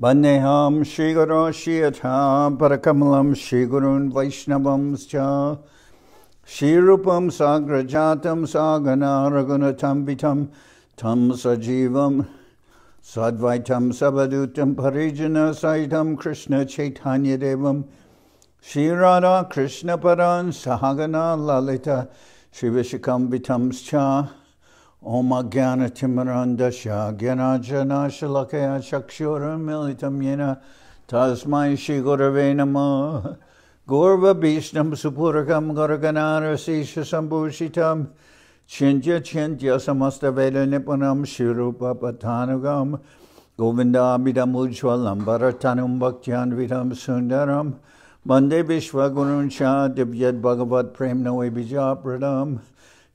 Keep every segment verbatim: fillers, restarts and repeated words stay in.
Vandeham Shri Guru Shri Yatha Parakamalam Shri Gurun Vaishnavam Scha Shri Rupam Sagrajatam Sagana Ragunatam Vitam Tam Sajivam Sadvaitam Sabadutam Parijana Saitam Krishna Chaitanya Devam Shri Radha Krishna Paran Sahagana Lalita Shri Vishikam Vitam Scha Om Ajnana Timirandasya Gyanajana Shalakaya Chakshura Militam Yena Tasmai Shri Gurave Namah Gorva Bhishnam Supurakam Garaganara Sisha Sambhushitam Chintya Chintya Samasta Veda Nipunam Shirupa Patanugam Govinda Abhidam Ujjvalam Bharatanum Bhaktyan Vidam Sundaram Vande Vishwagurun Shah Divyad Bhagavat Premna Vibhijapradam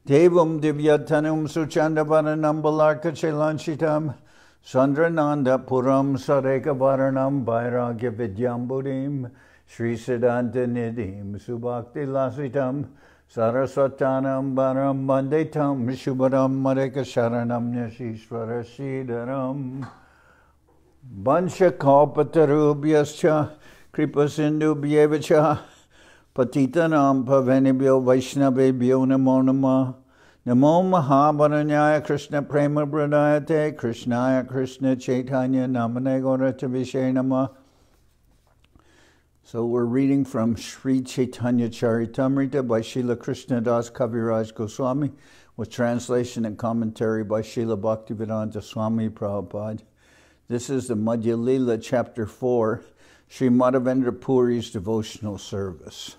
Devam Divyatanum Suchandavaranam Balarka Chelanchitam Sandrananda Puram Sareka Varanam Vairagya Vidyambudim Sri Siddhanta Nidim Subhakti Lasitam Sarasatanam Varam Vandetam Shubharam Mareka Sharanam Nyashishvara Siddharam Vansha Kaupatarubhyascha Kripasindubhyevacha Patitanam Pavenibhyo Vaishnavibhyo Namo Namah Namo Mahavaranyaya Krishna Prema Pradayate Krishnaya Krishna Chaitanya Namane Gaurata Vishe Namah. So we're reading from Sri Chaitanya Charitamrita by Srila Krishna Das Kaviraj Goswami with translation and commentary by Srila Bhaktivedanta Swami Prabhupada. This is the Madhya Lila chapter four, Sri Madhavendra Puri's devotional service.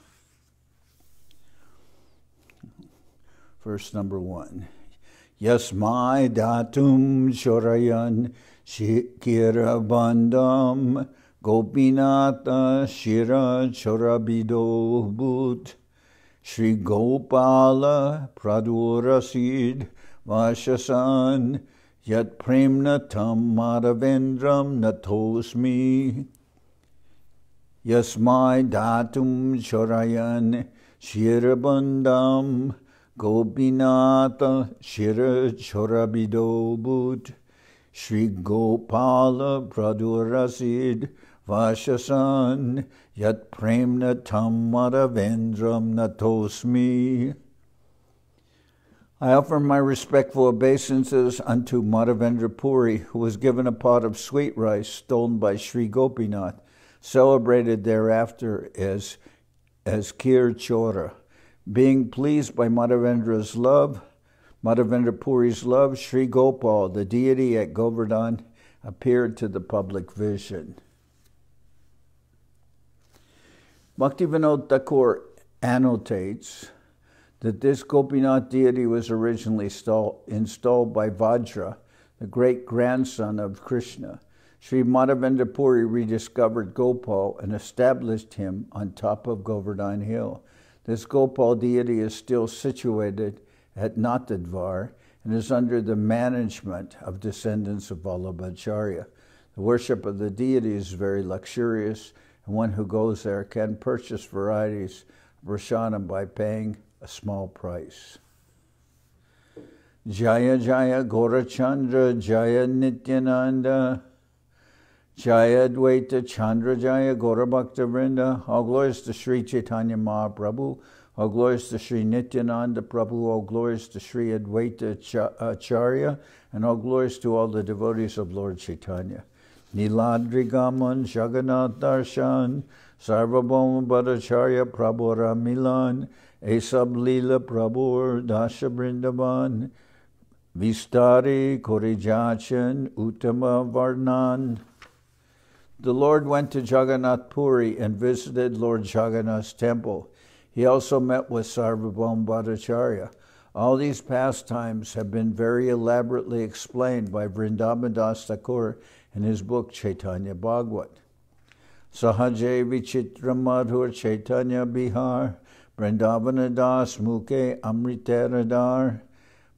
Verse number one. Yasmai datum shorayan shikira bandam gopinata shira chorabido bhut shri gopala pradurasid vashasan yat premnatam madhavendram natosmi yasmai datum shorayan shira bandam Gopinata Shira Chorabido Bhut Shri Gopala Pradurasid Vashasan Yat Premnatam Madhavendram Natosmi. I offer my respectful obeisances unto Madhavendra Puri, who was given a pot of sweet rice stolen by Shri Gopinath, celebrated thereafter as, as Kir Chora. Being pleased by Madhavendra's love, Madhavendra Puri's love, Sri Gopal, the deity at Govardhan, appeared to the public vision. Bhaktivinoda Thakur annotates that this Gopinath deity was originally installed by Vajra, the great-grandson of Krishna. Sri Madhavendra Puri rediscovered Gopal and established him on top of Govardhan Hill. This Gopal deity is still situated at Natadvar and is under the management of descendants of Vallabhacharya. The worship of the deity is very luxurious, and one who goes there can purchase varieties of prasadam by paying a small price. Jaya Jaya Gorachandra Jaya Nityananda Jaya Dvaita Chandra Jaya Gaurabhakta Vrinda. All glories to Sri Chaitanya Mahaprabhu. All glories to Sri Nityananda Prabhu. All glories to Sri Advaita Acharya. And all glories to all the devotees of Lord Chaitanya. Niladrigaman Jagannath Darshan Sarvabhauma Bhattacharya Prabhura Milan Esab Leela Prabhur Dasha Vrindavan Vistari Korijachan Uttama Varnan. The Lord went to Jagannath Puri and visited Lord Jagannath's temple. He also met with Sarvabhauma Bhattacharya. All these pastimes have been very elaborately explained by Vrindavan Das Thakur in his book Chaitanya Bhagavat. Sahaja Vichitra Madhur Chaitanya Bihar Vrindavana Das Mukhe Amriteradar.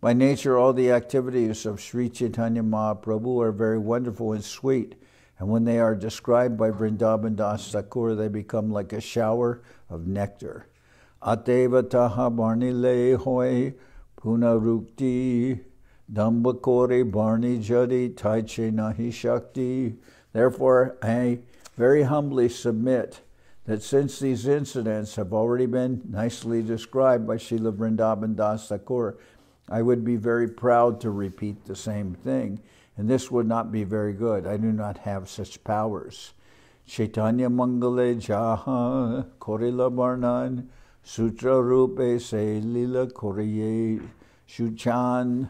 By nature, all the activities of Sri Chaitanya Mahaprabhu are very wonderful and sweet. And when they are described by Vrindavan Das Thakur, they become like a shower of nectar. Ateva taha barnile hoi punarukti dambakore barni jadi taiche nahi shakti Therefore, I very humbly submit that since these incidents have already been nicely described by Srila Vrindavan Das Thakur, I would be very proud to repeat the same thing, and this would not be very good. I do not have such powers. Chaitanya Mangale Jaha Korila Varnan Sutra Rupe Se Lila Korye Shuchan.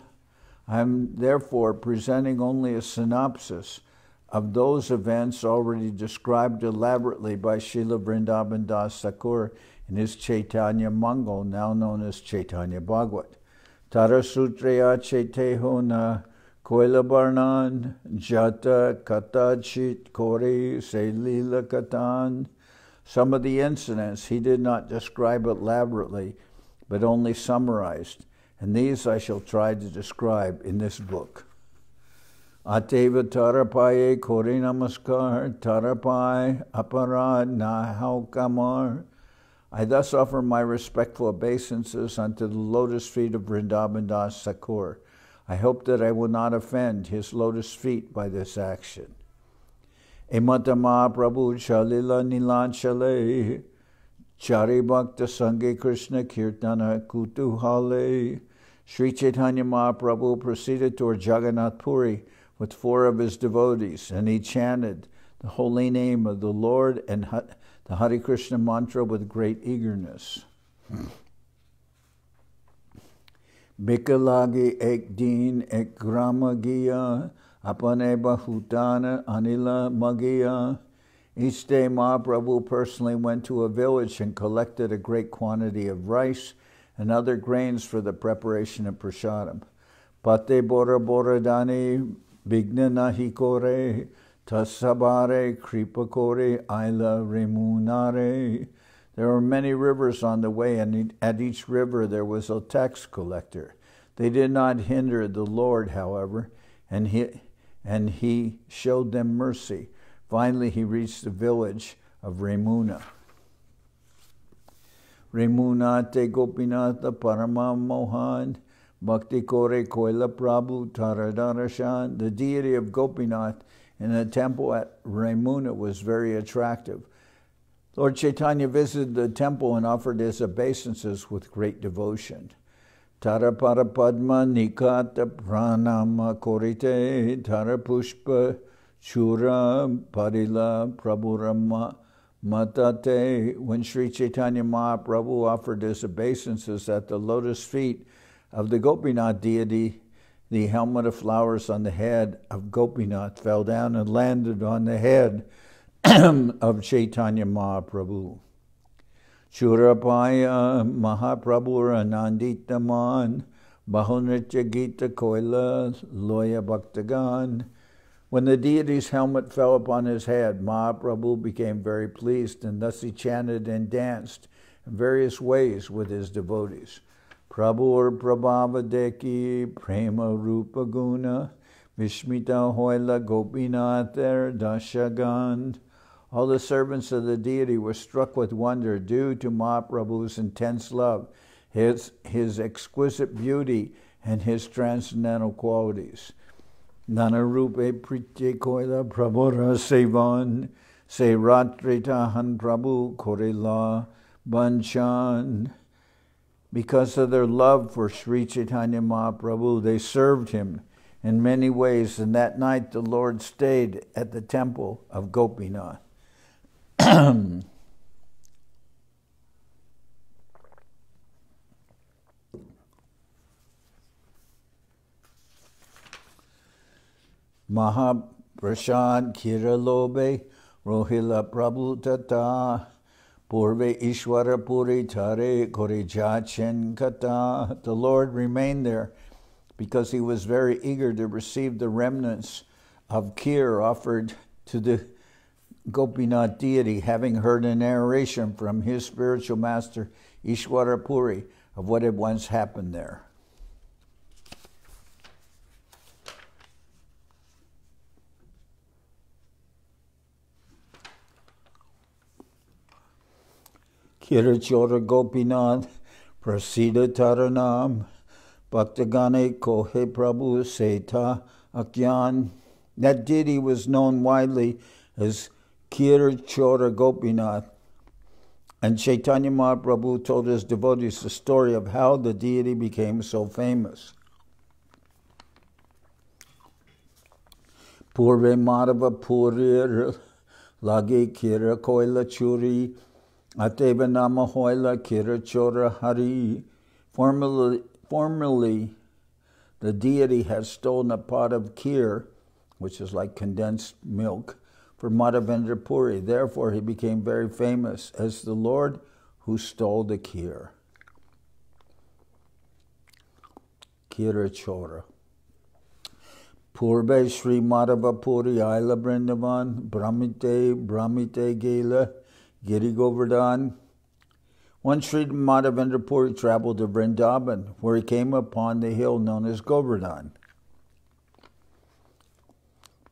I am therefore presenting only a synopsis of those events already described elaborately by Srila Vrindavan Das Thakur in his Chaitanya Mangal, now known as Chaitanya Bhagavat. Tara Sutraya Chaiteho na Koilabarnan Jata Katachit Kori Selila Katan. Some of the incidents he did not describe elaborately, but only summarized, and these I shall try to describe in this book. Ateva tarapaye kori namaskar tarapai aparad nahau kamar. I thus offer my respectful obeisances unto the lotus feet of Vrindavan Das Thakur. I hope that I will not offend his lotus feet by this action. Ematama Prabhu Shalila Nilanchale Chari Bhakta Sange Krishna Kirtana Kutuhale. Sri Chaitanya Mahaprabhu proceeded toward Jagannath Puri with four of his devotees, and he chanted the holy name of the Lord and the Hare Krishna mantra with great eagerness. Bikalagi ek din ek gramagiya apane bahutana anila magiya. Each day Mahaprabhu personally went to a village and collected a great quantity of rice and other grains for the preparation of prasadam. Pate bora bora dani bigna nahi kore tasabare kripa kore aila remunare. There were many rivers on the way, and at each river there was a tax collector. They did not hinder the Lord, however, and he, and he showed them mercy. Finally, he reached the village of Remuna. Remuna te Gopinatha Parama Mohan Bhakti Kore Koila Prabhu Taradarashan. The deity of Gopinath in the temple at Remuna was very attractive. Lord Chaitanya visited the temple and offered his obeisances with great devotion. Tarapara Padma Nikata Pranama Korite Tarapushpa Chura Parila Prabhurama Matate. When Sri Chaitanya Mahaprabhu offered his obeisances at the lotus feet of the Gopinath deity, the helmet of flowers on the head of Gopinath fell down and landed on the head of Chaitanya Mahaprabhu. Churapaya Mahaprabhura Nanditaman Bahunritya Gita Koila Loya Bhaktagan. When the deity's helmet fell upon his head, Mahaprabhu became very pleased, and thus he chanted and danced in various ways with his devotees. Prabhur Prabhavadeki Prema Rupa Guna Vishmita Hoila Gopinather Dashagan. All the servants of the deity were struck with wonder due to Mahaprabhu's intense love, his, his exquisite beauty, and his transcendental qualities. Nanarupe Pritya Koila Prabhura Sevan Se Ratritahan Prabhu Korila Banchan. Because of their love for Sri Chaitanya Mahaprabhu, they served him in many ways, and that night the Lord stayed at the temple of Gopinath. Mahaprasad Kiralobe Rohila Prabhu Tata Purve Ishwara Puri Tare Korijachen Kata. The Lord remained there because he was very eager to receive the remnants of kheer offered to the Gopinath deity, having heard a narration from his spiritual master Ishwara Puri of what had once happened there. Kirachora Gopinath Prasida Taranam Bhaktagane Kohe Prabhu Seta Akyan. That deity was known widely as Kira Chora Gopinath, and Chaitanya Mahaprabhu told his devotees the story of how the deity became so famous. Purve Madhava Purir Lagi Kira Koila Churi Ateva Nama Hoila Kira Chora Hari. Formerly, formerly, the deity had stolen a pot of kheer, which is like condensed milk, for Madhavendra Puri. Therefore, he became very famous as the Lord who stole the kheer. Kira Chora. Purve Sri Madhava Puri Aila Brindavan Brahmite Brahmite Gela Giri Govardhan. Once Sri Madhavendra Puri traveled to Vrindavan, where he came upon the hill known as Govardhan.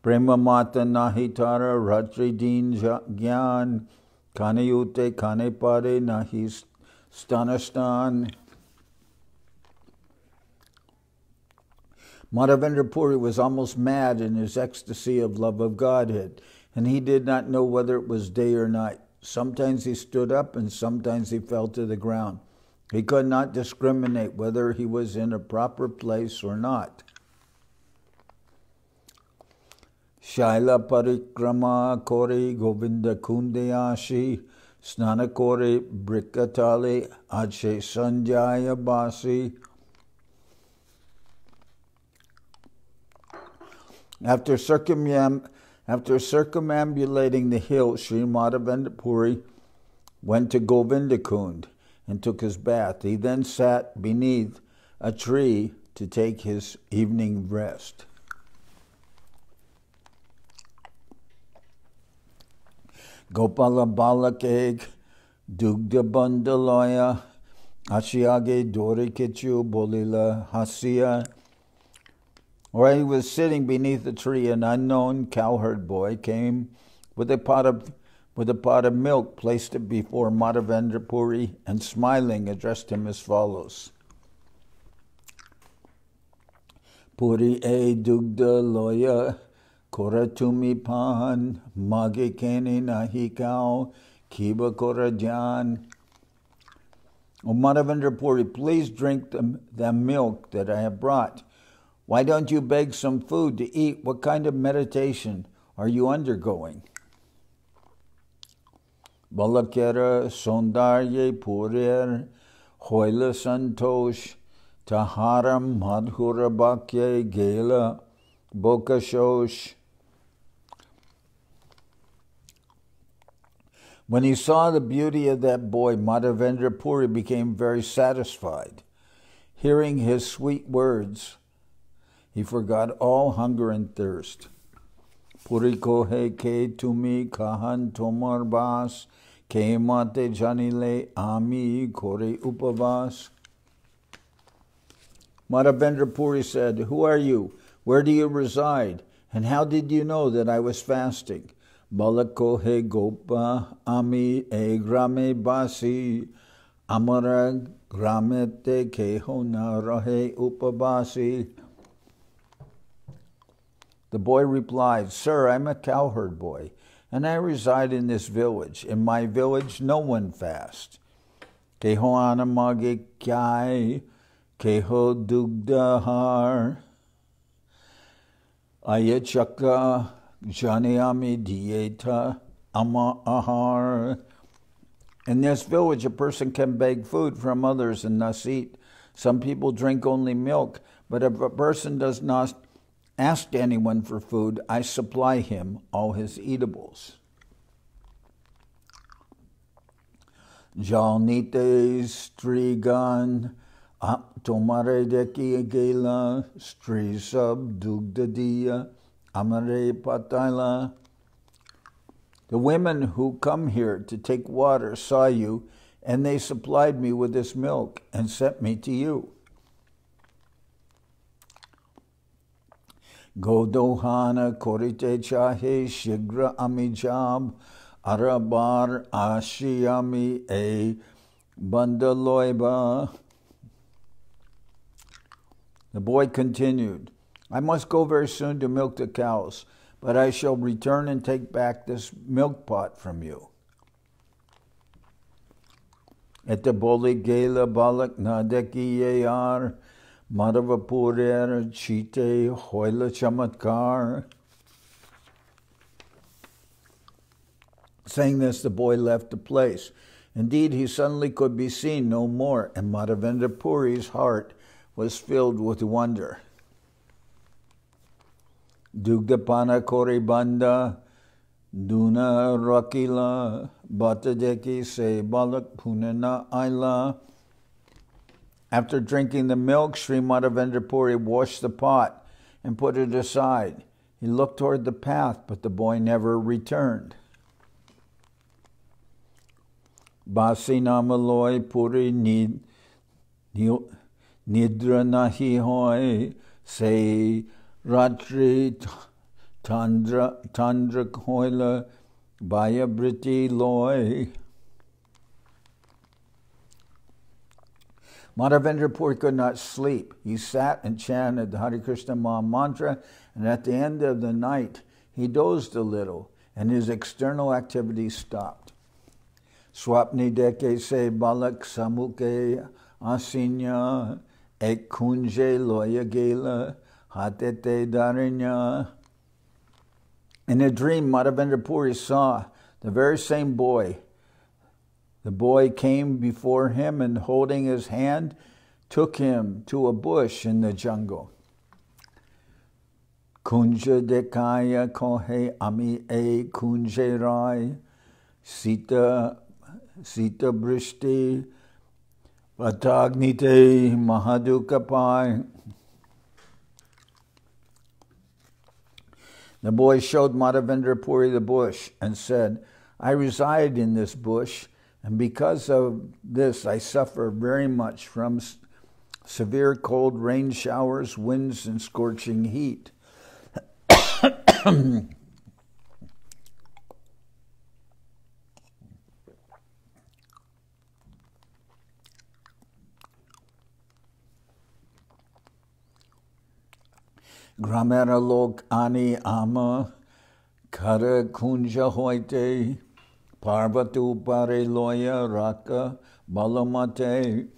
Prema Mata Nahitara Ratri Din Gyan Kanayute Kanepare Nahis Stanastan. Madhavendra Puri was almost mad in his ecstasy of love of Godhead, and he did not know whether it was day or night. Sometimes he stood up and sometimes he fell to the ground. He could not discriminate whether he was in a proper place or not. Shaila Parikrama Kori Govinda Kundayashi Snana Kori Brikatali Ache Sanjaya Basi. After circumambulating After circumambulating the hill, Sri Madhavendra Puri went to Govindakund and took his bath. He then sat beneath a tree to take his evening rest. Gopala Balakeg Dugda Bandalaya Ashiage Dorikichu Bolila Hasiya. Where he was sitting beneath a tree, an unknown cowherd boy came with a pot of, with a pot of milk, placed it before Madhavendra Puri, and smiling addressed him as follows. Puri e dugda loya kora tumi pan mage kene nahi kao kiba kora jan. O Madhavendra Puri, please drink the, the milk that I have brought. Why don't you beg some food to eat? What kind of meditation are you undergoing? Balakera Sondarye Purir Hoila Santosh Taharam Madhura Bakye Gela Bokashosh. When he saw the beauty of that boy, Madhavendra Puri became very satisfied. Hearing his sweet words, he forgot all hunger and thirst. Puri kohe ke tumi kahan tomar bas ke mate janile ami kore upavas. Madhavendra Puri said, "Who are you? Where do you reside? And how did you know that I was fasting?" Balakohe gopa ami e grame basi amara gramete kehona rahe upavasi. The boy replied, "Sir, I'm a cowherd boy, and I reside in this village. In my village, no one fasts. Keho anamage kai, keho dugdahar, ayachaka janiami dieta ama ahar." In this village, a person can beg food from others and thus eat. Some people drink only milk, but if a person does not asked anyone for food, I supply him all his eatables. Jalnite strigan tomare deki gela strisab dugdadiya amare patala. The women who come here to take water saw you, and they supplied me with this milk and sent me to you. Godohana korite chahe shigra amijab arabar ashiyami e bandaloiba. The boy continued, I must go very soon to milk the cows, but I shall return and take back this milk pot from you." Et boli gela balak nadeki yar, madhavapurer chite hoila chamatkar. Saying this, the boy left the place. Indeed, he suddenly could be seen no more, and Madhavendra Puri's heart was filled with wonder. Dugdapana koribanda, duna rakila, batadeki se balak punana aila. After drinking the milk, Sri Madhavendra Puri washed the pot and put it aside. He looked toward the path, but the boy never returned. Basinamaloy puri nid nidra nahi hoy se ratri tandra tandra koila bayabriti loy. Madhavendra Puri could not sleep. He sat and chanted the Hare Krishna Maha Mantra, and at the end of the night he dozed a little, and his external activity stopped. Swapni deke se balak samuke asinya ekunje loyagela hatete darinya. In a dream, Madhavendra Puri saw the very same boy. The boy came before him and, holding his hand, took him to a bush in the jungle. Kunja dekaya kohe ami e kunje rai sita Sita Brishti Vatagnite Mahadukapai. The boy showed Madhavendra Puri the bush and said, "I reside in this bush, and because of this I suffer very much from severe cold, rain showers, winds, and scorching heat." Gramera lok ani ama kara kunja hoite parvatu pare loya raka balamate.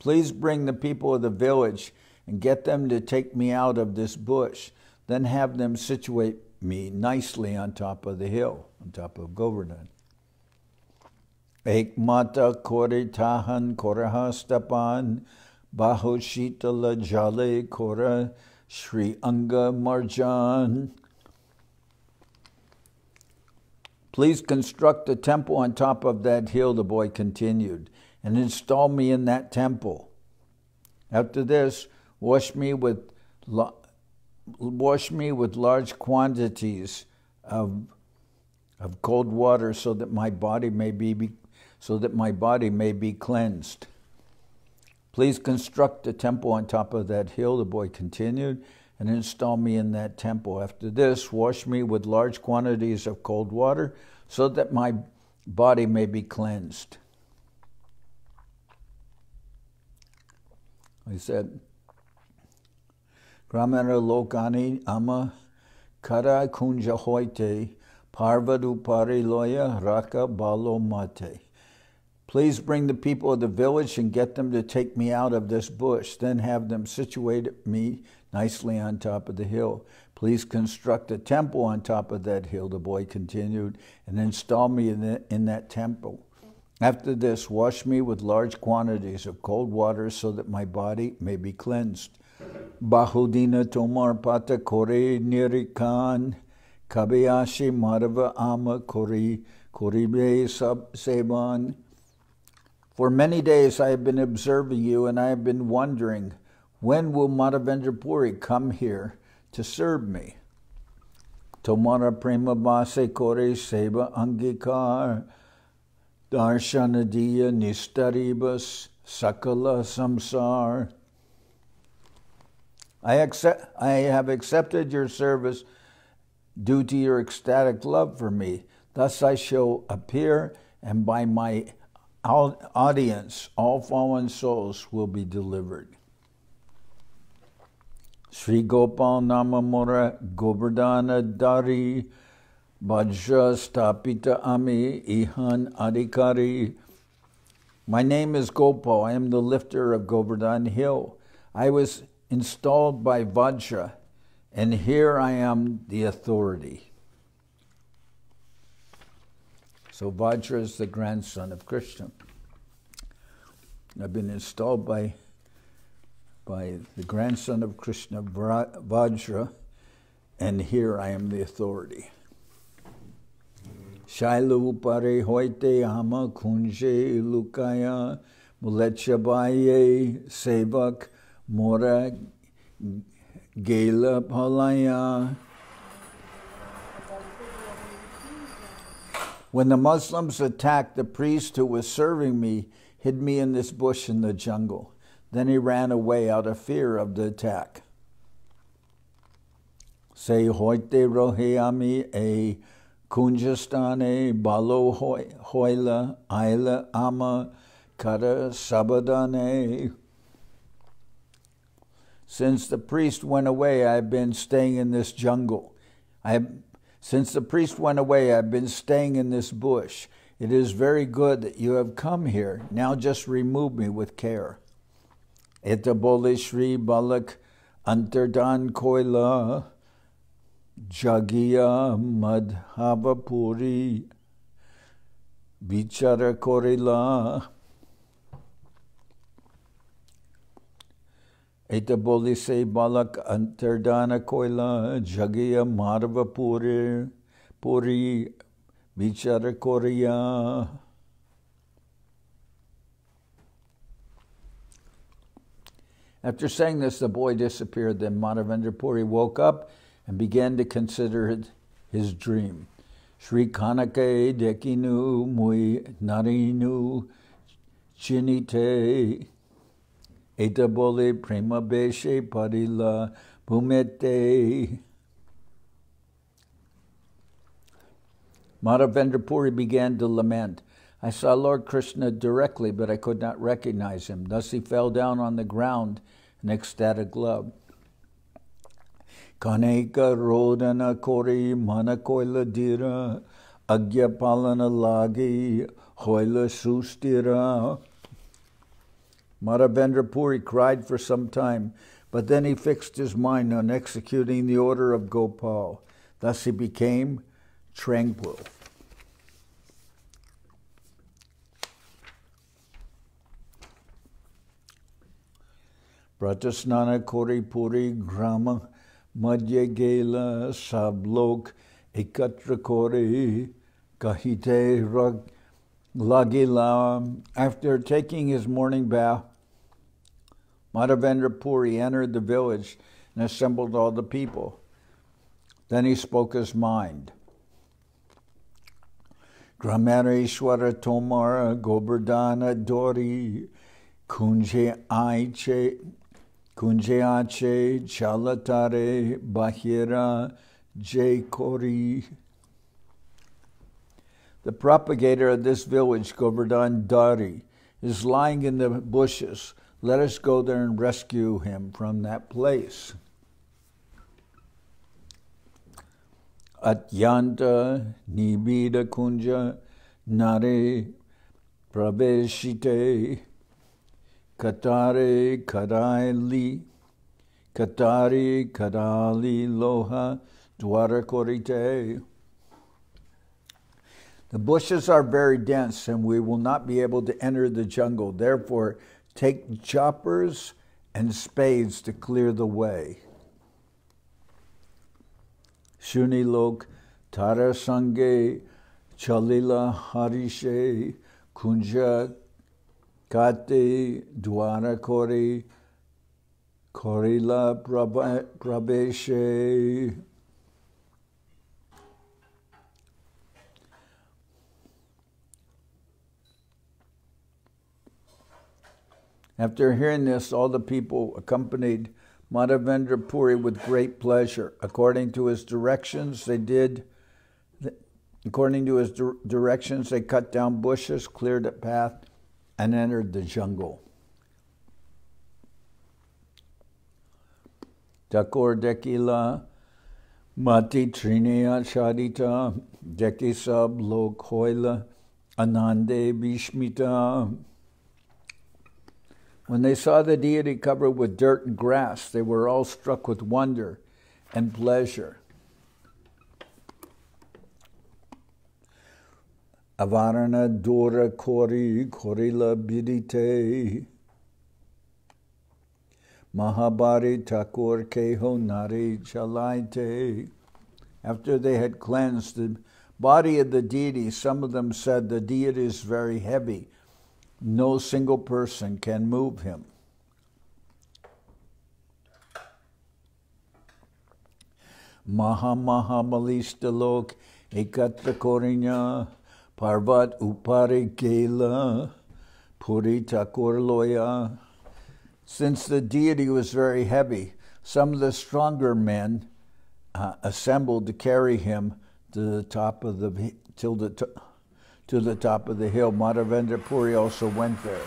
"Please bring the people of the village and get them to take me out of this bush. Then have them situate me nicely on top of the hill," on top of Govardhan. Ek mata kori tahan koraha stapan Bahoshitala Jale Kora Sri Anga Marjan. "Please construct a temple on top of that hill," the boy continued, "and install me in that temple. After this, wash me with, wash me with large quantities of, of cold water so that my body may be, so that my body may be cleansed. Please construct a temple on top of that hill," the boy continued, "and install me in that temple. After this, wash me with large quantities of cold water so that my body may be cleansed." He said, Gramera lokani ama kara kunja hoite parvadu pariloya raka balomate. "Please bring the people of the village and get them to take me out of this bush. Then have them situate me nicely on top of the hill. Please construct a temple on top of that hill," the boy continued, "and install me in, the, in that temple. After this, wash me with large quantities of cold water so that my body may be cleansed. Bahudina tomar pata kore nirikan kabeyashi madhava ama kori koribe seban. For many days I have been observing you, and I have been wondering, when will Madhavendra Puri come here to serve me? Tomara prema base kore seva angikar darshanadiya nistaribas sakala samsar. I, accept, I have accepted your service due to your ecstatic love for me. Thus I shall appear, and by my Our audience, all fallen souls will be delivered." Sri Gopal Namamora Govardhana Dari Bhaja Stapita Ami Ihan Adhikari. My name is Gopal. I am the lifter of Govardhan Hill. I was installed by Vajra, and here I am the authority. So Vajra is the grandson of Krishna. I've been installed by, by the grandson of Krishna, Vajra, and here I am the authority. Shailu upare hoite ama kunje lukaya mulechabaye sevak mora gela palaya. When the Muslims attacked, the priest who was serving me hid me in this bush in the jungle. Then he ran away out of fear of the attack. Se hoite roheami e Kunjastane balo hoila aila ama kara sabadane. Since the priest went away, I've been staying in this jungle. I, since the priest went away, I've been staying in this bush. It is very good that you have come here. Now just remove me with care. Etabole Shri Balak Antardan Koila Jagiya Madhavapuri Vichara Korila. Etaboli se Balak Antardana Koila Jagiya Madhavapuri Puri Vichara Koriya. After saying this, the boy disappeared. Then Madhavendra Puri woke up and began to consider his dream. Shri Kanake Dekinu Mui Narinu Chinite Etabole Premabeshe Parila Bhumete. Madhavendra Puri began to lament. I saw Lord Krishna directly, but I could not recognize him. Thus he fell down on the ground in ecstatic love. Kaneka Rodana Kori Mana Koila Dira Agya Palana Lagi Hoila Sustira. Madhavendra Puri cried for some time, but then he fixed his mind on executing the order of Gopal. Thus he became tranquil. Pratasnana Kori Puri Grama Madhya Gela Sablok Ekatra Kori Kahite Rag Lagila. After taking his morning bath, Madhavendra Puri entered the village and assembled all the people. Then he spoke his mind. Gramareshwara Tomara Govardhana Dori Kunje Aiche Kunjayache Chalatare Bahira Jaikori. The propagator of this village, Govardhan Dari, is lying in the bushes. Let us go there and rescue him from that place. Atyanta Nibida Kunja Nare Praveshite Katare Karaili Katari Karali Loha Dwarakorite. The bushes are very dense and we will not be able to enter the jungle. Therefore, take choppers and spades to clear the way. Shunilok Tarasange Chalila Harishe Kunja Kati Dwara Kori Korila Prabheshe. After hearing this, all the people accompanied Madhavendra Puri with great pleasure. According to his directions, they did. According to his directions, they cut down bushes, cleared a path, and entered the jungle. Dakor dekila mati trineya charita deki sab lokhoila anande bishmita. When they saw the deity covered with dirt and grass, they were all struck with wonder and pleasure. Avarana dora kori korila bidite Mahabari Thakur Keho Nari Chalaite. After they had cleansed the body of the deity, some of them said, the deity is very heavy. No single person can move him. Maha Maha Malishtalok Ekatra Korinya Parvat Upari Gela Puri Thakur Loya. Since the deity was very heavy, some of the stronger men uh, assembled to carry him to the top of the till the to, to the top of the hill. Madhavendra Puri also went there.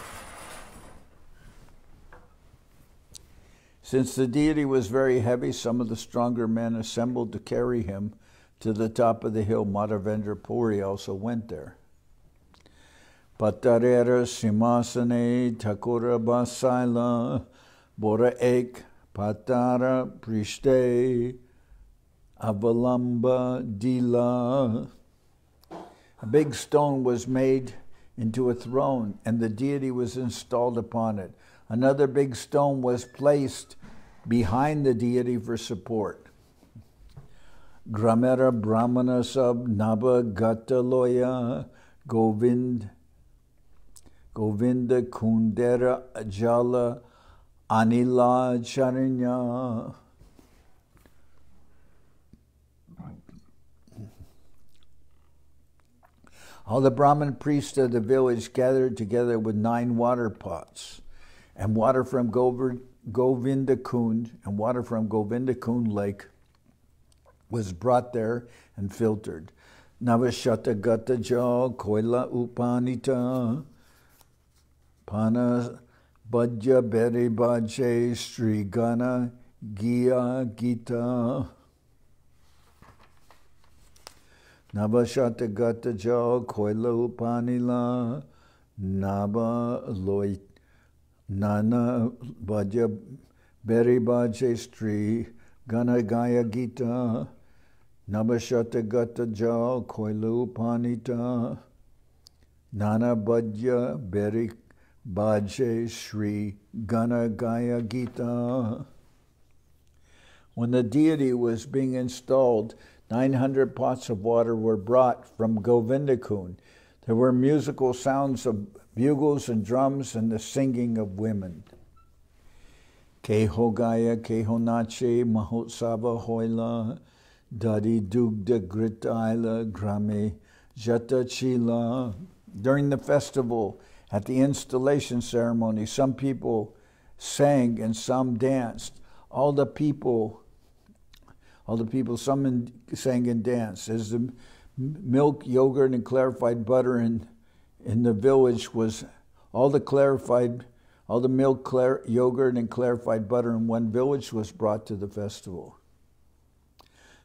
Since the deity was very heavy, some of the stronger men assembled to carry him to the top of the hill. Madhavendra Puri also went there. Patarera Simasane Thakura Basaila Bora Ek Patara Prishte Avalamba Dila. A big stone was made into a throne and the deity was installed upon it. Another big stone was placed behind the deity for support. Gramera Brahmana Sab Naba Gataloya Govind Govinda Kundera Ajala Anila Charanya. All the Brahmin priests of the village gathered together with nine water pots, and water from Govinda Kund and water from Govinda Kund Lake was brought there and filtered. Navashata Gataja Koila Upanita Pana Bhajya Beri Bhaje Sri Gana Gya Gita Navashata Gata Jo Koila Upanila Nava Loit Nana Bhajya Beri Bhaje Sri Gana Gaya Gita Navashata Gata Jo Koila Upanita Nana Bhajya Beri Bhaje Sri Gana Gaya Gita. When the deity was being installed, nine hundred pots of water were brought from Govindakund. There were musical sounds of bugles and drums and the singing of women. Keho Gaya Keho Nache Mahotsava Hoila Dadi Dugda Gritaila Grame Jatachila. During the festival, at the installation ceremony, some people sang and some danced. All the people, all the people, some sang and danced. As the milk, yogurt, and clarified butter in, in the village was, all the clarified, all the milk, clar, yogurt, and clarified butter in one village was brought to the festival.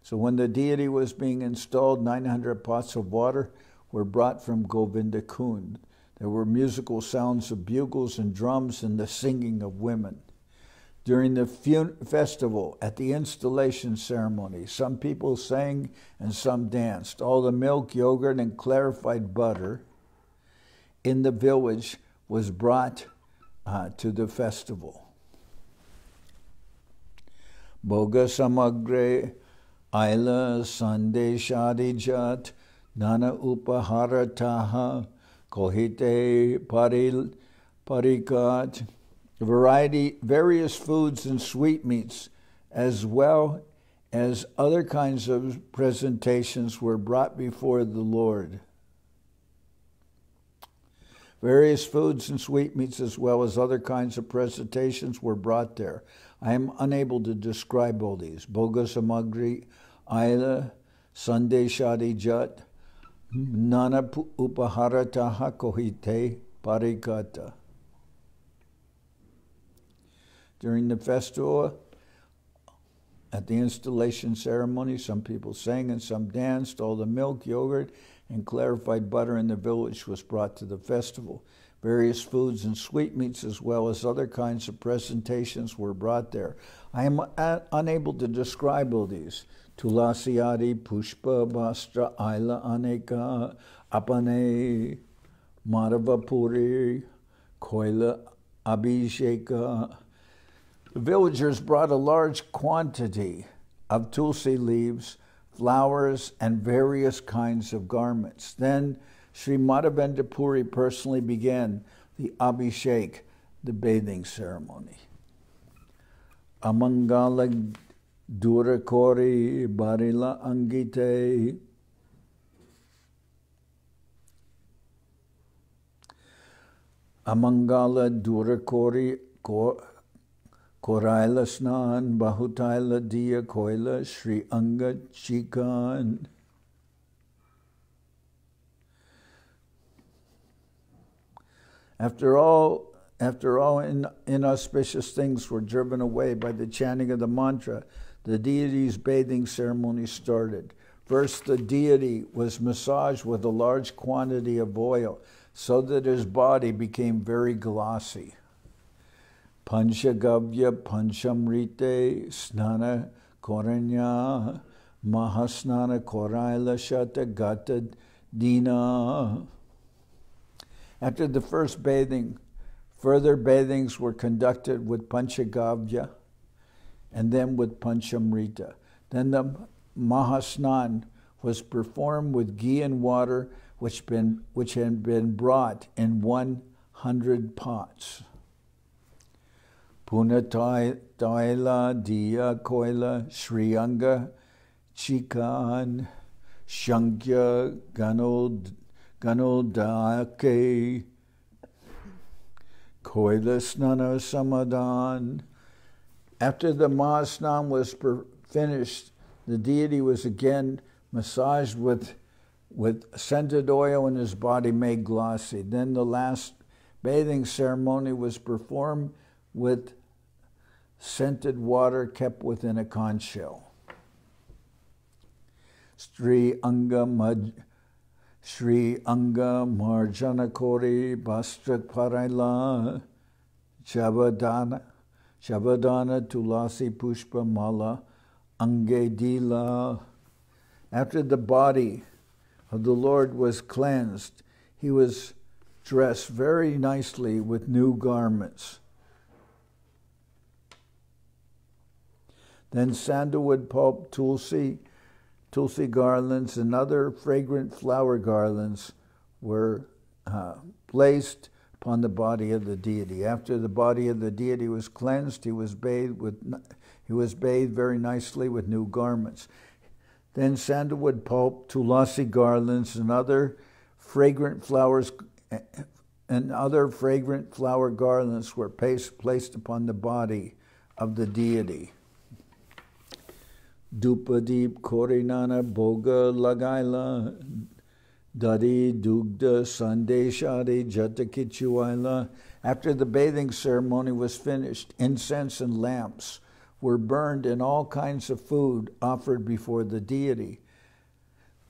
So when the deity was being installed, nine hundred pots of water were brought from Govindakund. There were musical sounds of bugles and drums and the singing of women. During the festival, at the installation ceremony, some people sang and some danced. All the milk, yogurt, and clarified butter in the village was brought uh, to the festival. Bhoga samagre aila sandeshadijat nana upaharataha Kohite paril parikat, variety, various foods and sweetmeats, as well as other kinds of presentations were brought before the Lord. Various foods and sweetmeats, as well as other kinds of presentations, were brought there. I am unable to describe all these. Bhoga samagri, aila, sandeshadijat, Nana upaharataha kohite parikata. During the festival, At the installation ceremony, some people sang and some danced. All the milk, yogurt, and clarified butter in the village was brought to the festival. Various foods and sweetmeats, as well as other kinds of presentations, were brought there. I am unable to describe all these. Tulasi adi pushpa bastra aila aneka apane madhava puri koila abhisheka. The villagers brought a large quantity of tulsi leaves, flowers, and various kinds of garments. Then Sri Madhavendra Puri personally began the Abhishek, the bathing ceremony. Amangala durakori barila angite. Amangala durakori koraila snan bahutaila dia koila Sri Anga chikan. After all, after all in, inauspicious things were driven away by the chanting of the mantra, the deity's bathing ceremony started. First, the deity was massaged with a large quantity of oil so that his body became very glossy. Panchagavya panchamrite snana koranya mahasnana koraila shata gata dina. After the first bathing, further bathings were conducted with Panchagavya and then with Panchamrita. Then the Mahasnan was performed with ghee and water, which, been, which had been brought in one hundred pots. Punatai Daila Dia Koila Sri Anga Chikan Shankya Ganod Ganodake Koilas Nana Samadan. After the Mahasnan was finished, the deity was again massaged with, with scented oil and his body made glossy. Then the last bathing ceremony was performed with scented water kept within a conch shell. Sri Anga Maj Sri Anga Marjana Kori Bastrak Paraila Chavadana Chavadana Tulasi Pushpa Mala Ange Dila. After the body of the Lord was cleansed, he was dressed very nicely with new garments. Then sandalwood pulp, tulsi, Tulsi garlands and other fragrant flower garlands were uh, placed upon the body of the deity. After the body of the deity was cleansed, he was bathed with, he was bathed very nicely with new garments. Then sandalwood pulp, tulasi garlands, and other fragrant flowers, and other fragrant flower garlands were placed upon the body of the deity. Dupadeep Korinana Boga Lagaila Dadi Dugda Sandeshadi Jatakichuaila. After the bathing ceremony was finished, incense and lamps were burned and all kinds of food offered before the deity.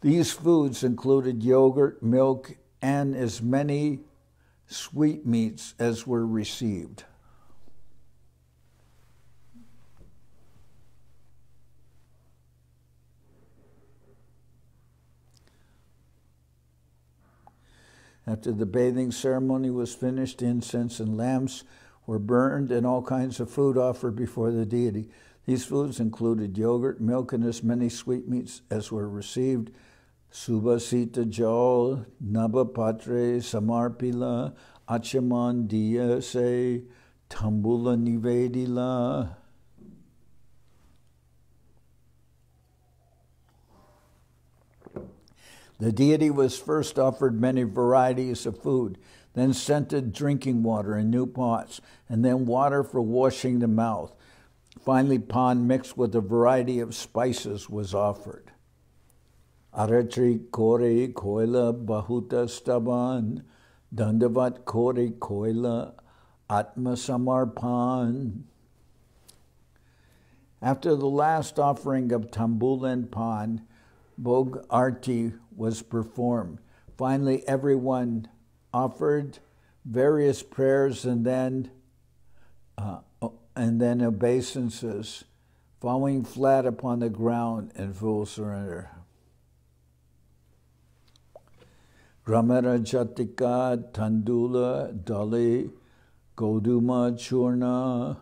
These foods included yogurt, milk, and as many sweetmeats as were received. After the bathing ceremony was finished, incense and lamps were burned and all kinds of food offered before the deity. These foods included yogurt, milk, and as many sweetmeats as were received. Subhasita jal, nabapatre, samarpila, achamandiya se, tambula nivedila. The deity was first offered many varieties of food, then scented drinking water in new pots, and then water for washing the mouth. Finally, pan mixed with a variety of spices was offered. Aratri kori koila bahuta staban, dandavat kori koila atma samarpan. After the last offering of Tambulan Pan, Bhog Arti was performed. Finally, everyone offered various prayers and then uh, and then obeisances, falling flat upon the ground in full surrender. Ramarajatika, Tandula, Dali, Goduma, Churna,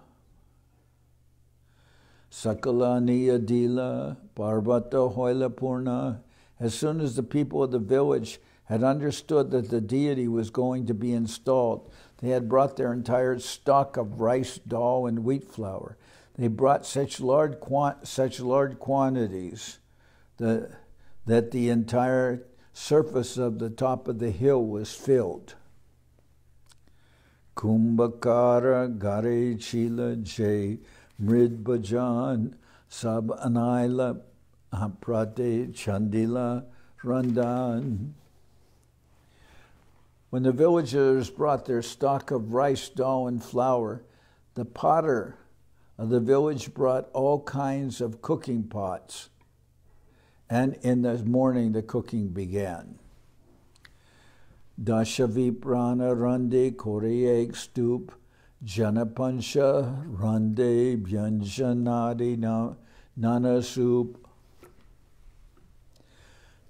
Sakala, Niyadila, Parvata, Hoilapurna. As soon as the people of the village had understood that the deity was going to be installed, they had brought their entire stock of rice, dal, and wheat flour. They brought such large, quant such large quantities that, that the entire surface of the top of the hill was filled. Kumbhakara Gare Chila Jay Mridbhajan Sab Anaila Prate Chandila Randan. When the villagers brought their stock of rice, dal, and flour, the potter of the village brought all kinds of cooking pots, and in the morning the cooking began. Dashaviprana Rande Koreyek Stup Janapansha Rande Byanjanadi Nana Soup.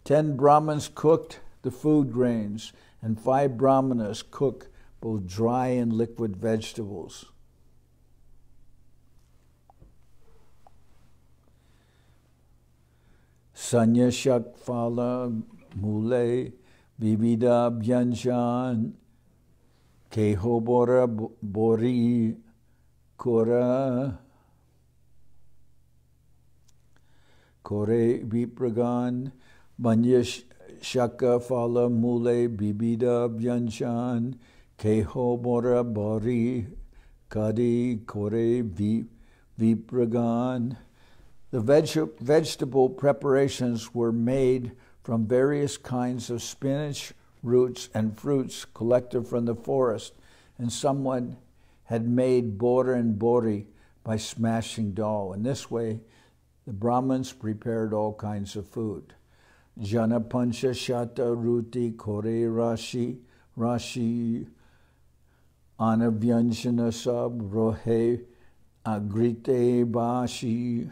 Ten Brahmins cooked the food grains, and five Brahmanas cook both dry and liquid vegetables. Sanyashakfala Mule Vivida Byanjan Kehobora Bori Kora Kore Vipragan Banyashakfala Mule Vivida Byanjan Kehobora Bori Kadi Kore Vipragan. The veg vegetable preparations were made from various kinds of spinach, roots, and fruits collected from the forest, and someone had made bora and bori by smashing dal. In this way, the Brahmins prepared all kinds of food. Janapancha shata ruti kore rashi rashi anavyanjana sab rohe agrite bashi.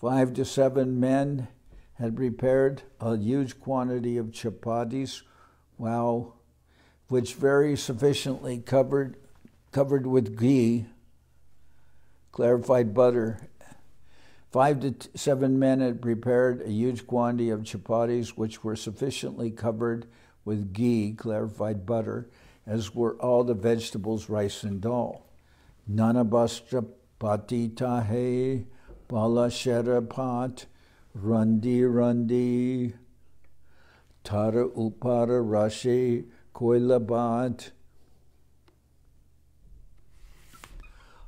Five to seven men had prepared a huge quantity of chapatis, while, which very sufficiently covered, covered with ghee, clarified butter. Five to seven men had prepared a huge quantity of chapatis, which were sufficiently covered with ghee, clarified butter, as were all the vegetables, rice, and dal. Nanabastra patitahe Bala Sherapat, Rundi Rundi, Tara Upara Rashi, Koilabat.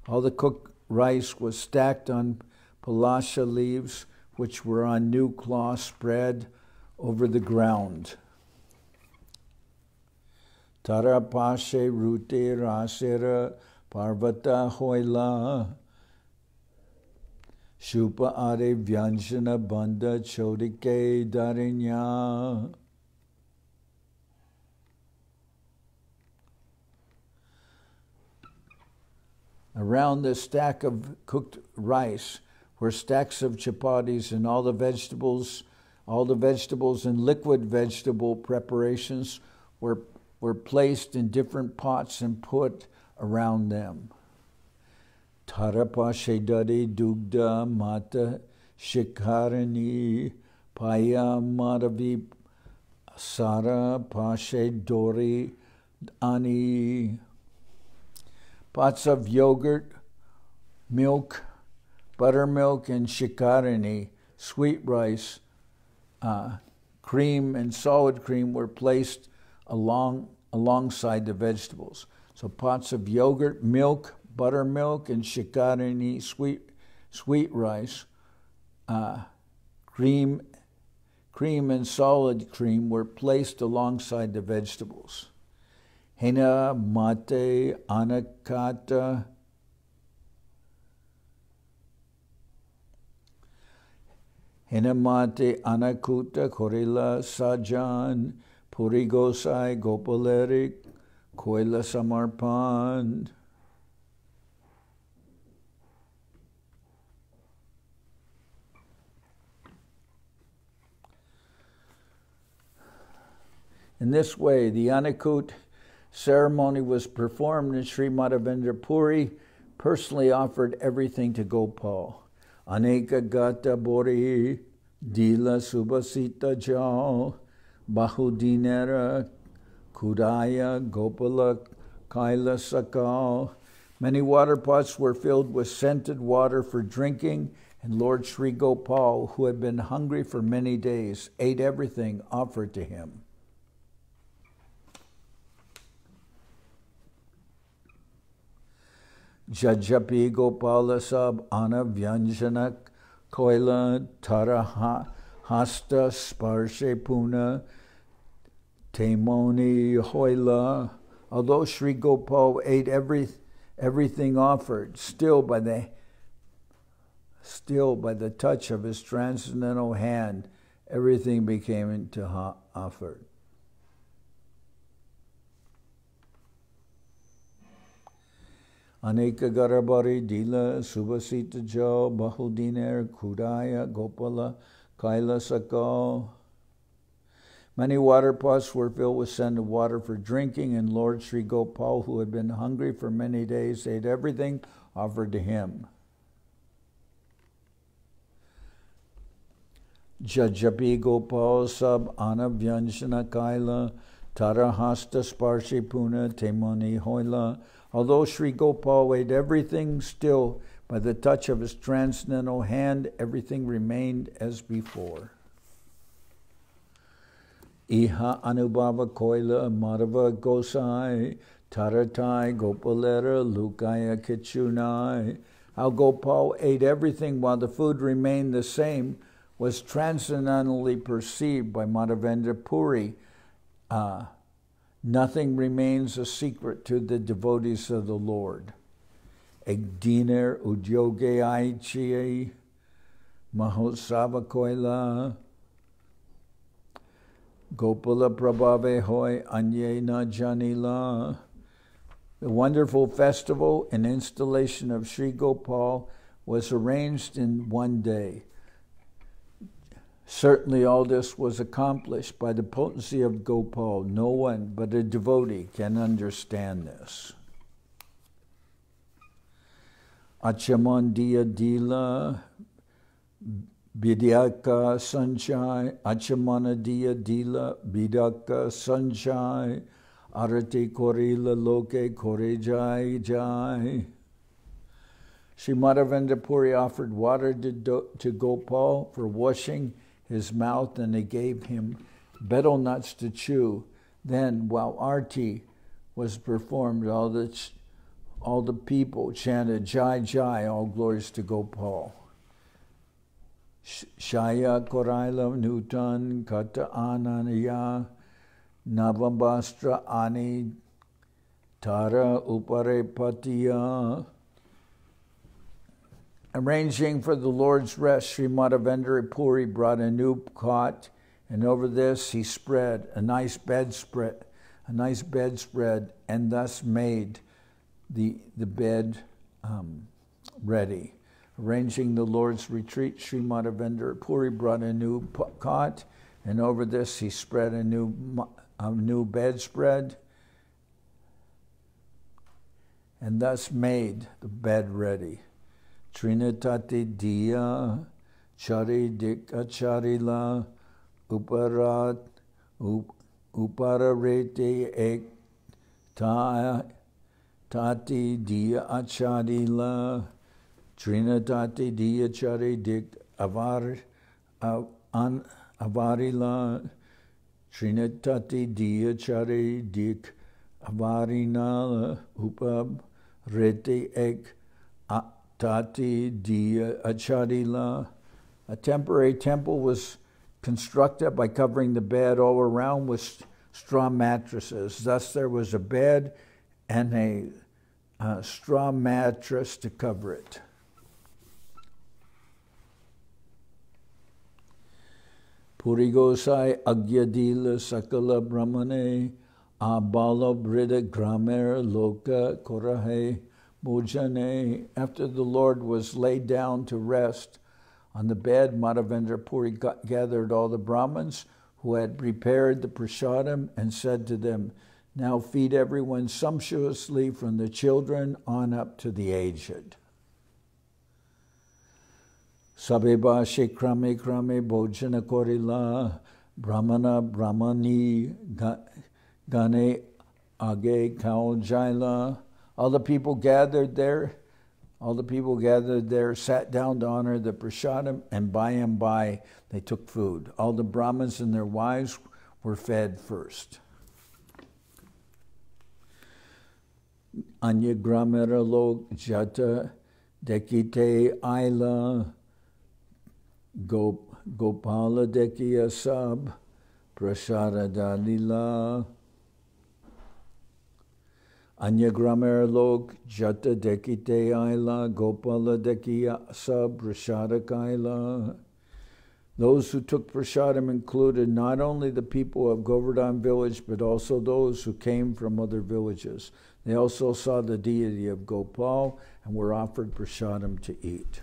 All the cooked rice was stacked on palasha leaves, which were on new cloth spread over the ground. Tara Pashe Rute Rasera Parvata Hoila. Shupa Are Vyanjana Bandha Chodike Darinya. Around the stack of cooked rice were stacks of chapatis and all the vegetables, all the vegetables and liquid vegetable preparations were, were placed in different pots and put around them. Tarapa Shedari Dugda Mata Shikharani Paya Madhavi Sara Pashe Dori Ani. Pots of yogurt, milk, buttermilk, and shikharani, sweet rice, uh, cream, and solid cream were placed along alongside the vegetables. So pots of yogurt, milk, buttermilk, and shikharani, sweet, sweet rice, uh, cream, cream, and solid cream were placed alongside the vegetables. Hena mate anakata. Hena mate anakuta korila sajan purigosai gopalerik koila samarpan. In this way, the Anakut ceremony was performed and Sri Madhavendra Puri personally offered everything to Gopal. Aneka gata bori, dila subhasita jal, bahudinera, kudaya, gopala, kaila sakal. Many water pots were filled with scented water for drinking, and Lord Sri Gopal, who had been hungry for many days, ate everything offered to him. Jajapi Gopala sab anavyanjanak koila taraha hasta sparshe puna temoni hoila. Although Sri Gopal ate every everything offered, still by the still by the touch of his transcendental hand, everything became into ha offered. Aneka garabari dila subhasita jo bahudiner kudaya gopala kaila sakal. Many water pots were filled with scented water for drinking, and Lord Sri Gopal, who had been hungry for many days, ate everything offered to him. Jajapi Gopal sab anavyanshana kaila tarahasta sparshi puna temoni hoila. Although Sri Gopal ate everything, still, by the touch of his transcendental hand, everything remained as before. Iha anubhava koila madhava gosai taratai gopalera lukaya kichunai. How Gopal ate everything while the food remained the same was transcendentally perceived by Madhavendra Puri. Uh, Nothing remains a secret to the devotees of the Lord. Egdiner udyoge aichi mahotsava koila gopala prabhave hoy anye na janila. The wonderful festival and installation of Sri Gopal was arranged in one day. Certainly all this was accomplished by the potency of Gopal. No one but a devotee can understand this. Achamandiya dila bidaka sanchai, achamanadiya dila bidaka sanchai, arati korila loke korejai jai. Sri Madhavendra Puri offered water to, to Gopal for washing his mouth, and they gave him betel nuts to chew. Then, while Arti was performed, all the, all the people chanted, Jai Jai, all glories to Gopal. Shaya Koraila Nutan Kata Ananiya Navambastra Ani Tara Uparepatiya. Arranging for the Lord's rest, Sri Madhavendra Puri brought a new cot, and over this he spread a nice bedspread, a nice bedspread, and thus made the the bed um, ready. Arranging the Lord's retreat, Sri Madhavendra Puri brought a new cot, and over this he spread a new a new bedspread, and thus made the bed ready. Trinitati diya charidika charila uparat upararete ek ta tati diya acharila trinitati diya charidik avar an avarila trinitati diya charidik avarinala upararete ek Tati di Acharila. A temporary temple was constructed by covering the bed all around with straw mattresses. Thus there was a bed and a uh, straw mattress to cover it. Purigosai agyadila sakala brahmane abalabrida gramer loka korahe mojane. After the Lord was laid down to rest on the bed, Madhavendra Puri gathered all the Brahmins who had prepared the prasadam and said to them, "Now feed everyone sumptuously from the children on up to the aged." Sabeba Shikrame Krame Bhojana Korila Brahmana Brahmani Gane Age Kao Jaila. All the people gathered there, all the people gathered there, sat down to honor the prasadam, and by and by they took food. All the Brahmins and their wives were fed first. Anya Gramera Lok Jata Dekite Aila Gopala Dekiya Sab Prasada Dalila Anya Gramer Lok Jata Dekite Aila Gopala Dekiya Sab Prasada Kaila. Those who took prasadam included not only the people of Govardhan village, but also those who came from other villages. They also saw the deity of Gopal and were offered prasadam to eat.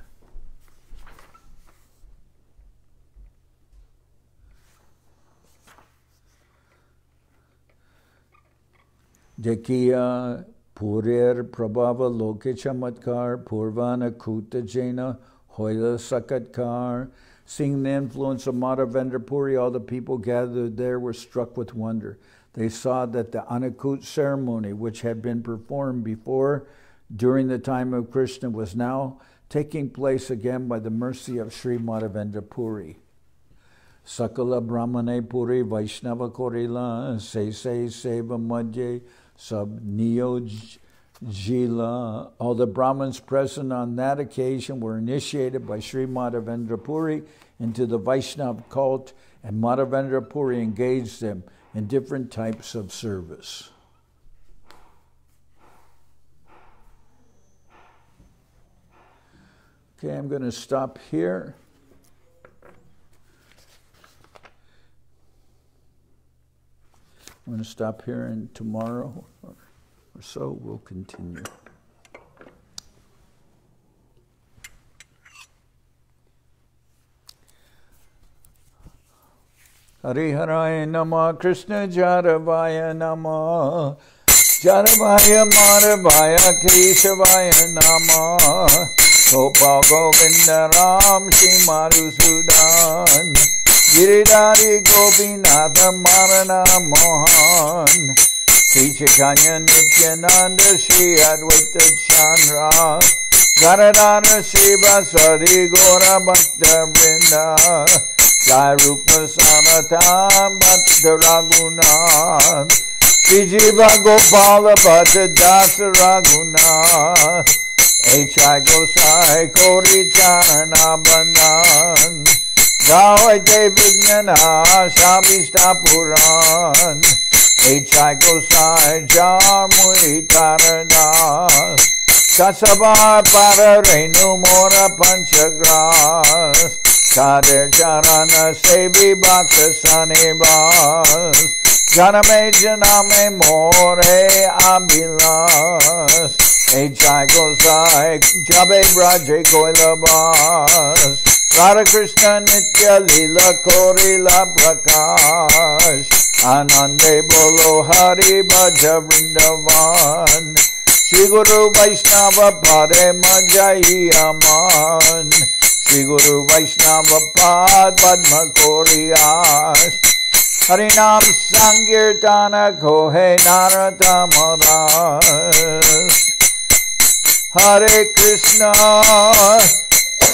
Dekiya purer prabhava loke chamatkar purvana kuta jena hoila sakatkar. Seeing the influence of Madhavendra Puri, all the people gathered there were struck with wonder. They saw that the Annakut ceremony, which had been performed before during the time of Krishna, was now taking place again by the mercy of Sri Madhavendra Puri. Sakala Brahmane Puri Vaishnava Korila Se Se Seva Madhye Sab Niyojila. All the Brahmins present on that occasion were initiated by Sri Madhavendra Puri into the Vaishnava cult, and Madhavendra Puri engaged them in different types of service. Okay, I'm going to stop here. I'm going to stop here, and tomorrow or, or so we'll continue. Hariharaya Namah, Krishna Jaravaya Namah, Jaravaya Madhavaya Keshavaya Namah, Gopal Govinda Ram Shri Madhusudan, Giridhari Gopinatha Marana Mohan, Sri Chaitanya Nityananda Sri Advaita Chandra, Garadhara Shiva Sari Gora Bhakta Vrinda, Jai Rupa Sanatam Bhakta Raghunath, Sri Jiva Gopala Bhakta Dasa Raghunath, H I Gosai Kori Charana Bandhan, Gawate Vignana Shabista Puran, H I Gosai Jamui Taradas, Kasabar Para Renu Mora Panchagras, Kader Charana Sevi Bhakta Sanibas, Janame Janame More Abilas, H I Gosai Jabe Braje Koilabas, Radha Krishna Nitya Lila Korila Prakash, Anande Bolo Hari Bhaja Vrindavan, Shri Guru Vaishnava Pade Majayi Aman, Shri Guru Vaishnava Pad Padma Koriyash, Harinam Sankirtana Kohe Narata Maras, Hare Krishna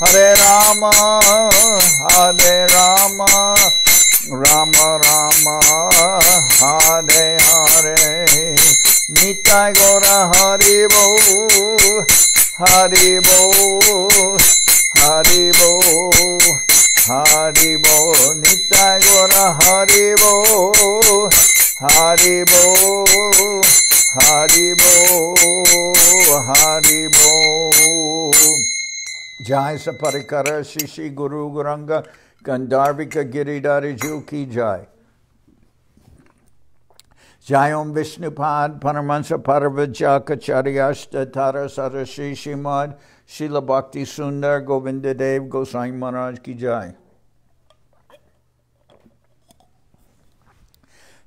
Hare Rama, Hare Rama, Rama Rama, Hare Hare. Nitai Gora Haribo, Haribo, Haribo, Haribo. Nitai Gora Haribo, Haribo, Haribo, Haribo. Jai Saparikara Shishi Guru Guranga Gandharvika Giridhari Jiu Ki Jai. Jai Om Vishnupad Paramahansa Paravajja Kacharyashta Tara Sarashi Shimad Srila Bhakti Sundar Govinda Dev Goswami Maharaj Ki Jai.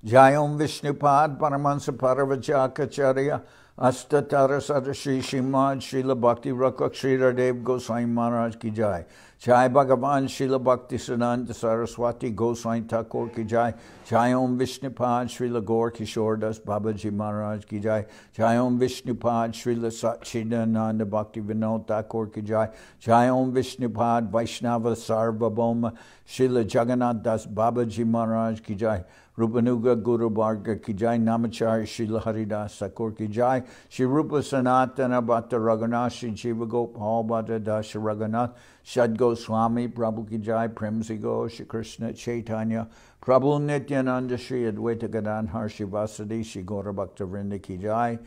Jai Om Vishnupad Paramahansa Paravajja Kacharya Astatara Sarashi Shimad Srila Bhakti Rakha Sridhardev Goswami Maharaj Ki Jai. Jai Bhagavan Srila Bhakti Siddhanta Saraswati Goswami Thakur Ki Jai. Jai Om Vishnupad Srila Gaur Kishore Das Babaji Maharaj Ki Jai. Jai Om Vishnupad Srila Satchidananda Bhakti Vinod Thakur Ki Jai. Jai Om Vishnupad Vaishnava Sarvabhauma Srila Jagannath Das Babaji Maharaj Ki Jai. Rupanuga Guru Bharga Ki Jai. Namacharya Srila Haridas Thakur Ki Jai. Shri Rupa Sanatana Bhatta Raghunath Shri Jiva Gopal Bhatta Dasha Raghunath Shad Goswami Prabhu Ki Jai. Premsi Ghosh Shri Krishna Chaitanya Prabhu Nityananda Shri Advaita Gadanhar Shri Vasadi Shri Gaura Bhakta Vrinda Ki Jai.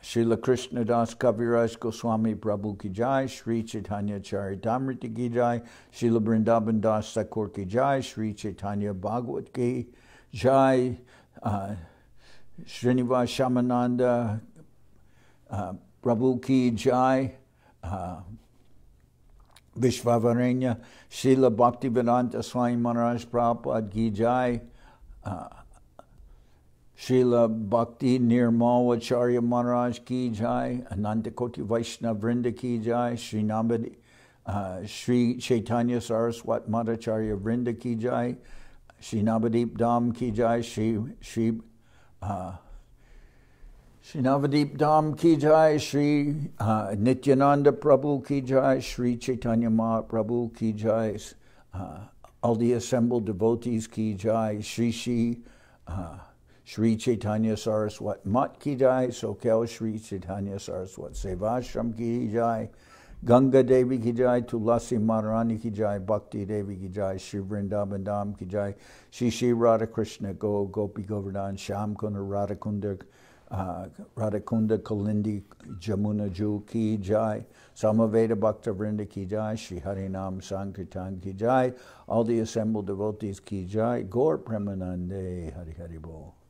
Srila Krishna Das Kaviraj Goswami Prabhu Ki Jai. Sri Chaitanya Charitamrita Ki Jai. Srila Vrindavan Das Thakur Ki Jai. Sri Chaitanya Bhagavat Ki Jai. uh, Srinivas Shamananda uh, Prabhu Ki Jai. uh, Vishvavaranya Srila Bhaktivedanta Swami Maharaj Prabhupada Ki Jai. uh, Srila Bhakti Nirmal Acharya Maharaj Ki Jai. Anantakoti Vaishnava Vrinda Ki Jai. Sri Namadi, uh, Sri Chaitanya Saraswat Madhacharya Vrinda Ki Jai. Sri Navadeep Dham Ki Jai. Sri, Sri, uh, Sri Navadeep Dham Ki Jai. Sri uh, Nityananda Prabhu Ki Jai. Sri Chaitanya Mahaprabhu Ki Jai. Uh, all the assembled devotees Ki Jai. Sri Sri uh, Sri Chaitanya Saraswat Mat Ki Jai. Sokel Sri Chaitanya Saraswat Sevashram Ki Jai. Ganga Devi Ki Jai. Tulasi Maharani Ki Jai. Bhakti Devi Ki Jai. Sri Vrindavan Dham Ki Jai. Sri Sri Radha Krishna Go Gopi Govardhan Sham Kunda Radha Kunda uh, Radha Kunda Kalindi Jamuna Ju Ki Jai. Samaveda Bhakta Vrinda Ki Jai. Sri Harinam Sankirtan Ki Jai. All the assembled devotees Ki Jai. Gaur Premanande Hari Hari Bol.